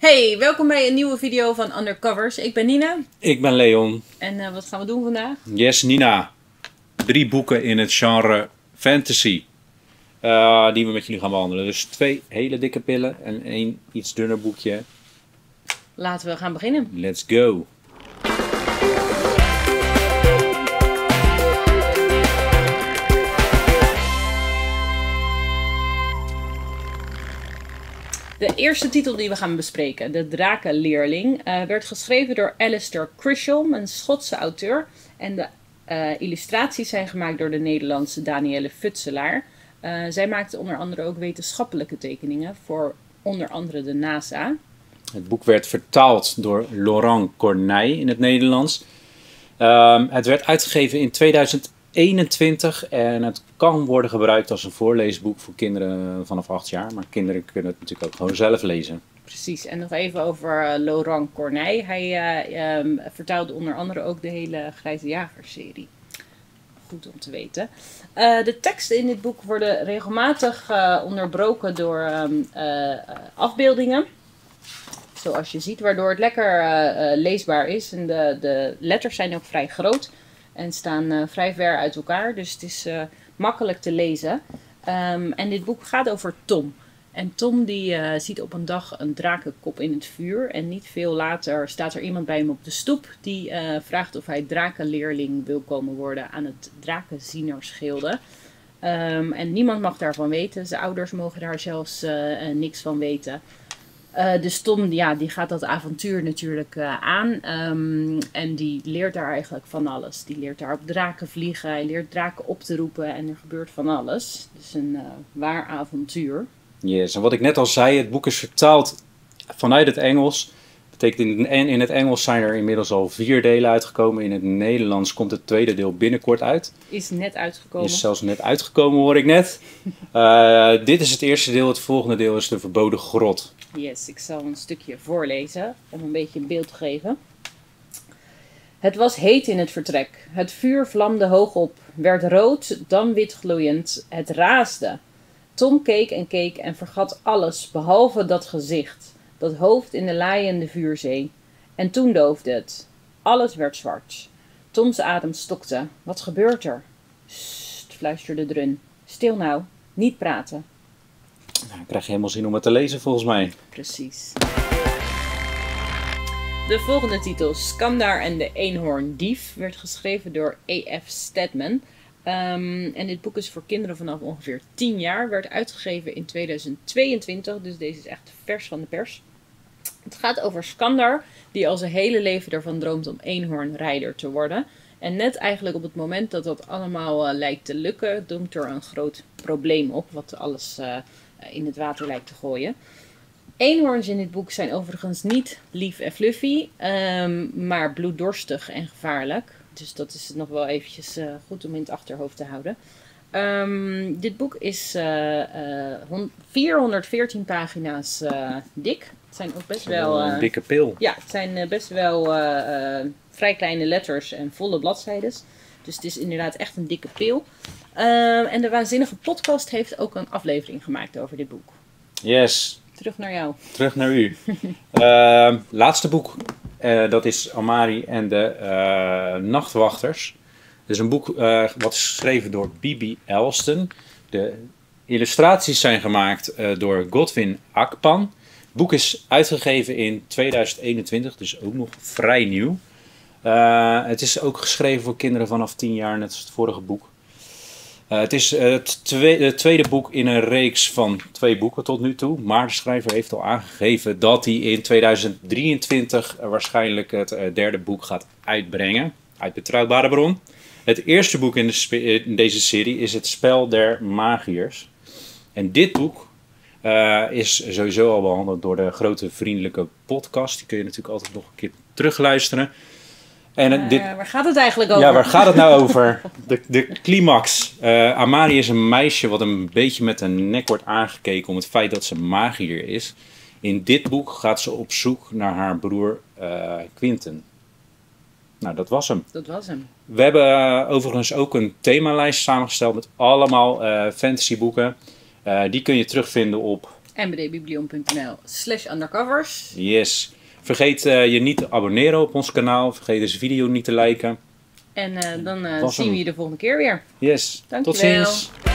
Hey, welkom bij een nieuwe video van Undercovers. Ik ben Nina. Ik ben Leon. En wat gaan we doen vandaag? Yes, Nina. 3 boeken in het genre fantasy. Die we met jullie gaan behandelen. Dus 2 hele dikke pillen en 1 iets dunner boekje. Laten we gaan beginnen. Let's go. De eerste titel die we gaan bespreken, De Drakenleerling, werd geschreven door Alistair Krisholm, een Schotse auteur. En de illustraties zijn gemaakt door de Nederlandse Danielle Futselaar. Zij maakte onder andere ook wetenschappelijke tekeningen voor onder andere de NASA. Het boek werd vertaald door Laurent Cornay in het Nederlands. Het werd uitgegeven in 2021 en het kan worden gebruikt als een voorleesboek voor kinderen vanaf 8 jaar. Maar kinderen kunnen het natuurlijk ook gewoon zelf lezen. Precies, en nog even over Laurent Cornay. Hij vertaalde onder andere ook de hele Grijze Jagers serie. Goed om te weten. De teksten in dit boek worden regelmatig onderbroken door afbeeldingen. Zoals je ziet, waardoor het lekker leesbaar is. En de letters zijn ook vrij groot. En staan vrij ver uit elkaar, dus het is makkelijk te lezen. En dit boek gaat over Tom. En Tom die ziet op een dag een drakenkop in het vuur. En niet veel later staat er iemand bij hem op de stoep. Die vraagt of hij drakenleerling wil komen worden aan het drakenzienersgilde. En niemand mag daarvan weten. Zijn ouders mogen daar zelfs niks van weten. Dus Tom, ja, die gaat dat avontuur natuurlijk aan en die leert daar eigenlijk van alles. Die leert daar op draken vliegen, hij leert draken op te roepen en er gebeurt van alles. Dus een waar avontuur. Yes, en wat ik net al zei, het boek is vertaald vanuit het Engels. Dat betekent in het Engels zijn er inmiddels al 4 delen uitgekomen. In het Nederlands komt het tweede deel binnenkort uit. Is net uitgekomen. Is zelfs net uitgekomen, hoor ik net. Dit is het eerste deel, het volgende deel is de Verboden Grot. Yes, ik zal een stukje voorlezen om een beetje een beeld te geven. Het was heet in het vertrek. Het vuur vlamde hoog op, werd rood, dan wit gloeiend. Het raasde. Tom keek en vergat alles, behalve dat gezicht, dat hoofd in de laaiende vuurzee. En toen doofde het. Alles werd zwart. Toms adem stokte. Wat gebeurt er? Sst, fluisterde Drun. Stil nou, niet praten. Nou, dan krijg je helemaal zin om het te lezen, volgens mij. Precies. De volgende titel, Skandar en de eenhoorndief, werd geschreven door E.F. Stedman. En dit boek is voor kinderen vanaf ongeveer 10 jaar. Werd uitgegeven in 2022, dus deze is echt vers van de pers. Het gaat over Skandar, die al zijn hele leven ervan droomt om eenhoornrijder te worden. En net eigenlijk op het moment dat dat allemaal lijkt te lukken, doemt er een groot probleem op, wat alles in het water lijkt te gooien. Eenhoorns in dit boek zijn overigens niet lief en fluffy, maar bloeddorstig en gevaarlijk. Dus dat is nog wel eventjes goed om in het achterhoofd te houden. Dit boek is 414 pagina's dik. Het zijn ook best wel... een dikke pil. Ja, het zijn best wel vrij kleine letters en volle bladzijden. Dus het is inderdaad echt een dikke pil. En de Waanzinnige Podcast heeft ook een aflevering gemaakt over dit boek. Yes. Terug naar jou. Terug naar u. Laatste boek. Dat is Amari en de Nachtwachters. Het is een boek wat is geschreven door B.B. Alston. De illustraties zijn gemaakt door Godwin Akpan. Het boek is uitgegeven in 2021, dus ook nog vrij nieuw. Het is ook geschreven voor kinderen vanaf 10 jaar, net als het vorige boek. Het is het tweede boek in een reeks van 2 boeken tot nu toe. Maar de schrijver heeft al aangegeven dat hij in 2023 waarschijnlijk het derde boek gaat uitbrengen. Uit betrouwbare bron. Het eerste boek in deze serie is Het Spel der Magiërs. En dit boek is sowieso al behandeld door de grote vriendelijke podcast. Die kun je natuurlijk altijd nog een keer terugluisteren. En waar gaat het eigenlijk over? Ja, waar gaat het nou over? De climax. Amari is een meisje wat een beetje met een nek wordt aangekeken om het feit dat ze magiër is. In dit boek gaat ze op zoek naar haar broer Quinten. Nou, dat was hem. Dat was hem. We hebben overigens ook een themalijst samengesteld met allemaal fantasyboeken. Die kun je terugvinden op... nbdbiblion.nl/undercovers. Yes. Vergeet je niet te abonneren op ons kanaal. Vergeet deze video niet te liken. En dan zien we je de volgende keer weer. Yes. Dank tot ziens.